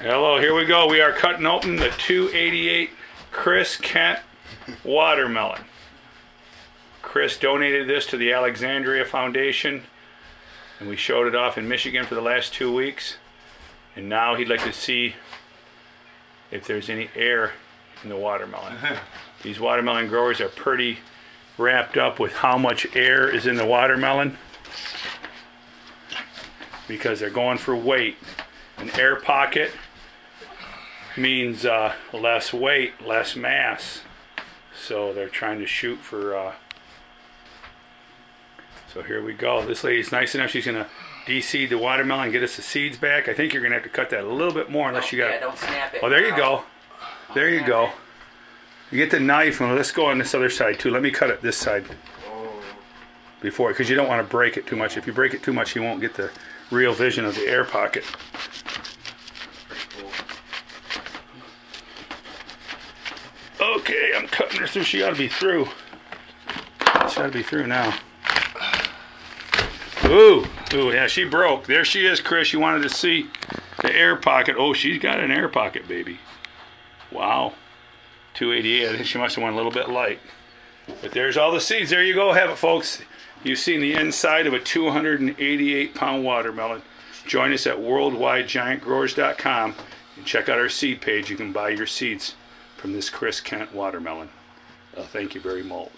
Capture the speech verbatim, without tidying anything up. Hello, here we go. We are cutting open the two eighty-eight Chris Kent watermelon. Chris donated this to the Alexandria Foundation, and we showed it off in Michigan for the last two weeks. And now he'd like to see if there's any air in the watermelon. Uh-huh. These watermelon growers are pretty wrapped up with how much air is in the watermelon because they're going for weight. An air pocket means uh, less weight, less mass. So they're trying to shoot for... Uh... So here we go. This lady's nice enough. She's going to de-seed the watermelon and get us the seeds back. I think you're going to have to cut that a little bit more unless oh, you got... Yeah, don't snap it. Oh, there you go. There you go. You get the knife and let's go on this other side too. Let me cut it this side before, because you don't want to break it too much. If you break it too much, you won't get the real vision of the air pocket. Okay, I'm cutting her through. She ought to be through. She ought to be through now. Ooh, ooh, yeah, she broke. There she is, Chris. You wanted to see the air pocket. Oh, she's got an air pocket, baby. Wow. two eighty-eight. I think she must have went a little bit light. But there's all the seeds. There you go. Have it, folks. You've seen the inside of a two hundred eighty-eight pound watermelon. Join us at worldwide giant growers dot com and check out our seed page. You can buy your seeds from this Chris Kent watermelon. Uh, thank you very much.